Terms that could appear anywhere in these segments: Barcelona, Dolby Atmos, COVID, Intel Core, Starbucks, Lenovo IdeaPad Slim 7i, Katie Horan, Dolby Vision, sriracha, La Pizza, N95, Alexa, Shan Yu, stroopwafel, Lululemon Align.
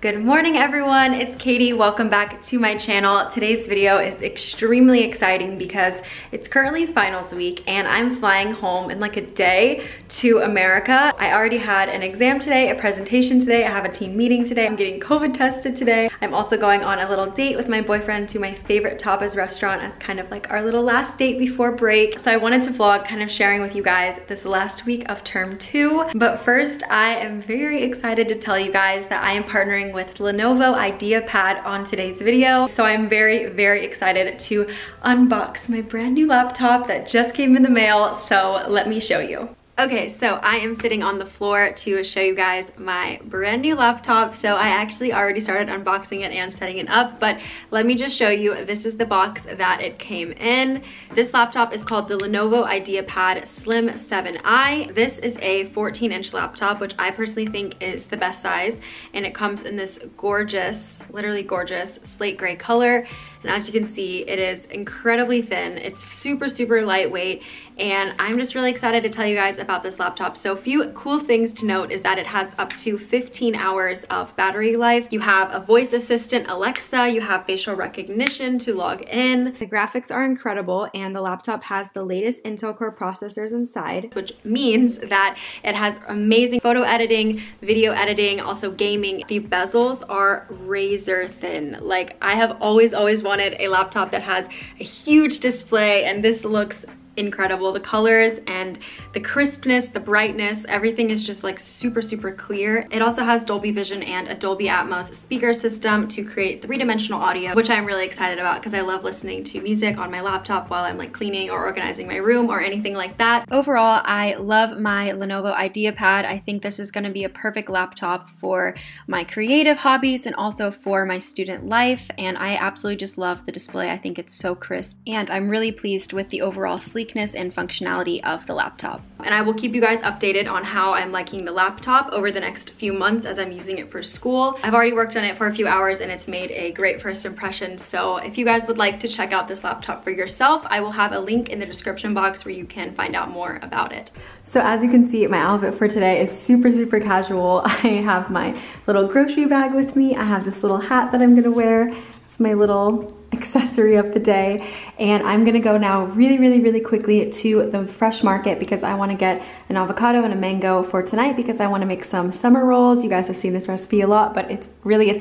Good morning everyone, it's Katie. Welcome back to my channel. Today's video is extremely exciting because it's currently finals week and I'm flying home in like a day to America. I already had an exam today, a presentation today, I have a team meeting today, I'm getting COVID tested today. I'm also going on a little date with my boyfriend to my favorite tapas restaurant as kind of like our little last date before break. So I wanted to vlog kind of sharing with you guys this last week of term 2. But first, I am very excited to tell you guys that I am partnering with Lenovo IdeaPad on today's video. So I'm very, very excited to unbox my brand new laptop that just came in the mail. So let me show you. Okay, so I am sitting on the floor to show you guys my brand new laptop. So I actually already started unboxing it and setting it up, but let me just show you, this is the box that it came in. This laptop is called the Lenovo IdeaPad Slim 7i. This is a 14-inch laptop, which I personally think is the best size. And it comes in this gorgeous, literally gorgeous slate gray color. And as you can see, it is incredibly thin. It's super lightweight. And I'm just really excited to tell you guys about this laptop. So a few cool things to note is that it has up to 15 hours of battery life. You have a voice assistant, Alexa. You have facial recognition to log in. The graphics are incredible and the laptop has the latest Intel Core processors inside, which means that it has amazing photo editing, video editing, also gaming. The bezels are razor thin. Like, I have always wanted a laptop that has a huge display, and this looks incredible. The colors and the crispness, the brightness, everything is just like super clear. It also has Dolby Vision and a Dolby Atmos speaker system to create three-dimensional audio, which I'm really excited about because I love listening to music on my laptop while I'm like cleaning or organizing my room or anything like that. Overall, I love my Lenovo IdeaPad. I think this is going to be a perfect laptop for my creative hobbies and also for my student life, and I absolutely just love the display. I think it's so crisp, and I'm really pleased with the overall sleek and functionality of the laptop. And I will keep you guys updated on how I'm liking the laptop over the next few months as I'm using it for school. I've already worked on it for a few hours and it's made a great first impression. So if you guys would like to check out this laptop for yourself, I will have a link in the description box where you can find out more about it. So as you can see, my outfit for today is super casual. I have my little grocery bag with me. I have this little hat that I'm gonna wear. It's my little accessory of the day, and I'm gonna go now really quickly to the fresh market because I want to get an avocado and a mango for tonight because I want to make some summer rolls. You guys have seen this recipe a lot, but it's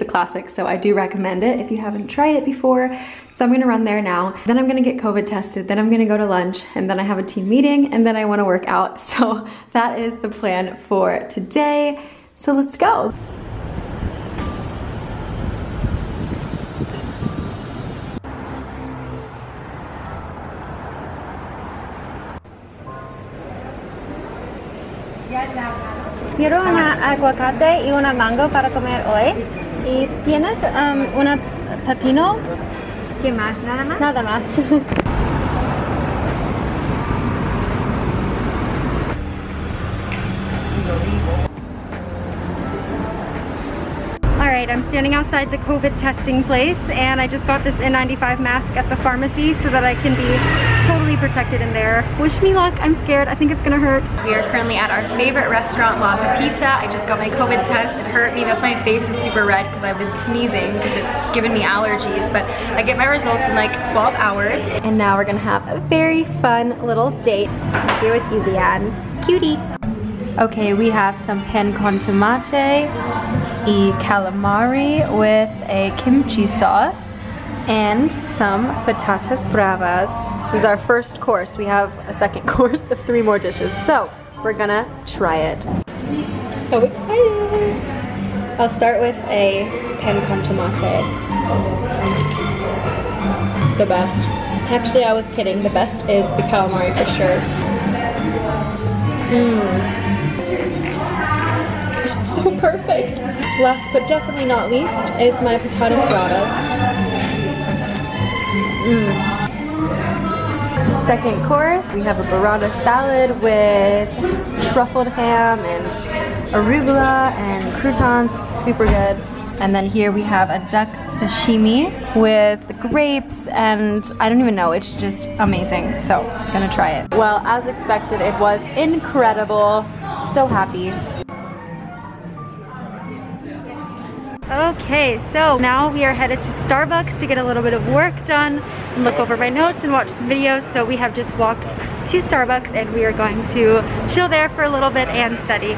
a classic, so I do recommend it if you haven't tried it before. So I'm gonna run there now, then I'm gonna get COVID tested, then I'm gonna go to lunch, and then I have a team meeting, and then I want to work out. So that is the plan for today, so let's go. Quiero una aguacate y una mango para comer hoy. ¿Y tienes una pepino? ¿Qué más? ¿Nada más? Nada más. Alright, I'm standing outside the COVID testing place and I just got this N95 mask at the pharmacy so that I can be totally protected in there. Wish me luck, I'm scared, I think it's gonna hurt. We are currently at our favorite restaurant, La Pizza. I just got my COVID test, it hurt me, that's why my face is super red because I've been sneezing because it's given me allergies, but I get my results in like 12 hours. And now we're gonna have a very fun little date. I'm here with you, Leanne. Cutie. Okay, we have some pan con tomate y calamari with a kimchi sauce and some patatas bravas. This is our first course. We have a second course of 3 more dishes, so we're gonna try it. So excited! I'll start with a pan con tomate. The best. Actually, I was kidding. The best is the calamari for sure. It's so perfect. Last but definitely not least is my patatas bravas. Second course, we have a burrata salad with truffled ham and arugula and croutons, super good. And then here we have a duck sashimi with grapes and I don't even know, it's just amazing, so I'm gonna try it. Well, as expected, it was incredible, so happy. Okay, so now we are headed to Starbucks to get a little bit of work done and look over my notes and watch some videos. So we have just walked to Starbucks and we are going to chill there for a little bit and study.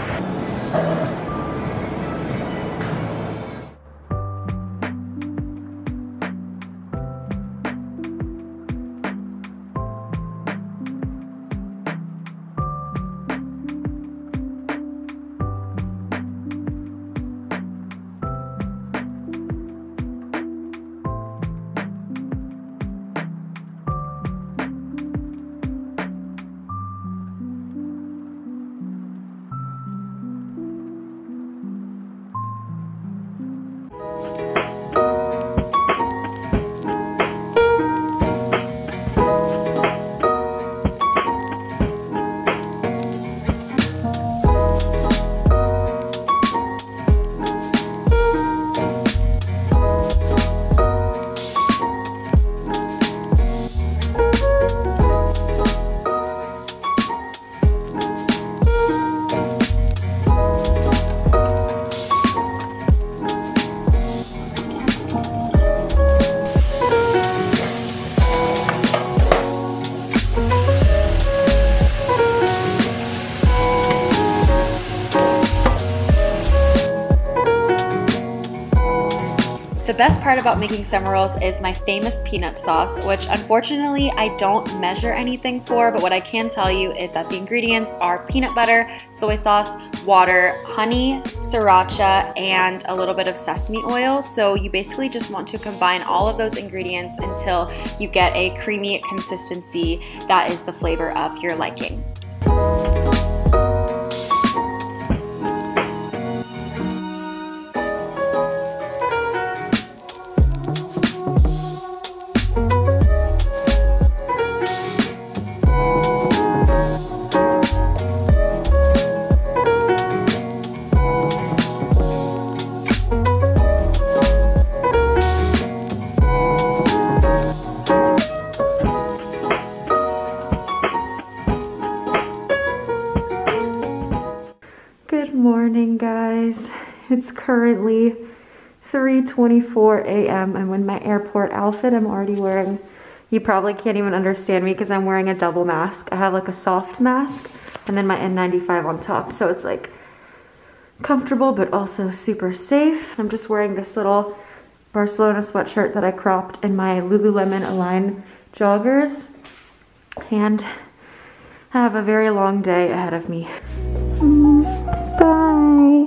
The best part about making summer rolls is my famous peanut sauce, which unfortunately I don't measure anything for, but what I can tell you is that the ingredients are peanut butter, soy sauce, water, honey, sriracha, and a little bit of sesame oil. So you basically just want to combine all of those ingredients until you get a creamy consistency that is the flavor of your liking. It's currently 3:24 a.m. I'm in my airport outfit. I'm already wearing, you probably can't even understand me because I'm wearing a double mask. I have like a soft mask and then my N95 on top. So it's like comfortable but also super safe. I'm just wearing this little Barcelona sweatshirt that I cropped in my Lululemon Align joggers. And I have a very long day ahead of me. Bye.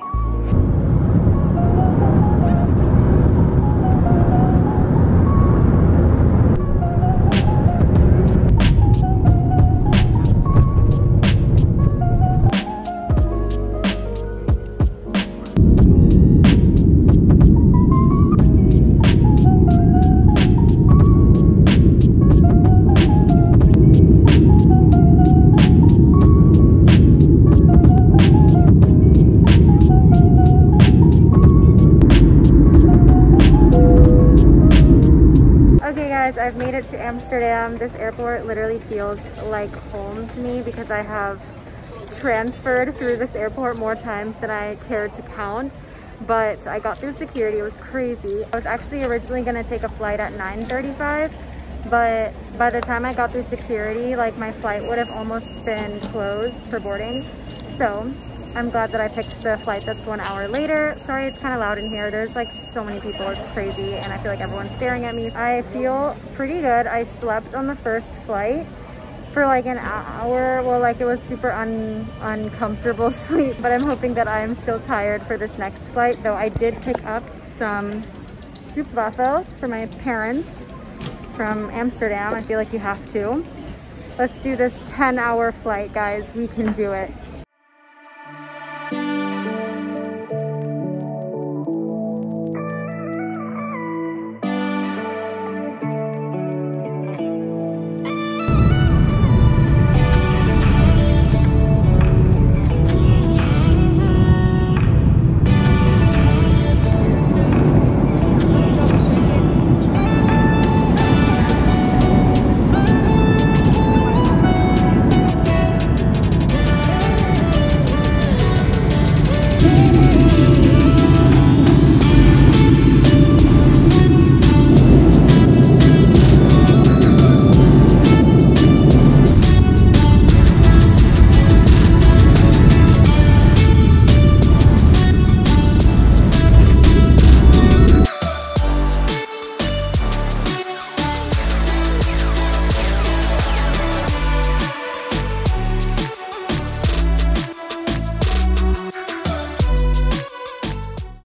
I've made it to Amsterdam. This airport literally feels like home to me because I have transferred through this airport more times than I care to count. But I got through security. It was crazy. I was actually originally going to take a flight at 9:35, but by the time I got through security, like my flight would have almost been closed for boarding. So I'm glad that I picked the flight that's 1 hour later. Sorry, it's kind of loud in here. There's like so many people, it's crazy, and I feel like everyone's staring at me. I feel pretty good. I slept on the first flight for like an hour. Well, like it was super uncomfortable sleep, but I'm hoping that I'm still tired for this next flight, though I did pick up some stroopwafels for my parents from Amsterdam. I feel like you have to. Let's do this 10-hour flight, guys. We can do it.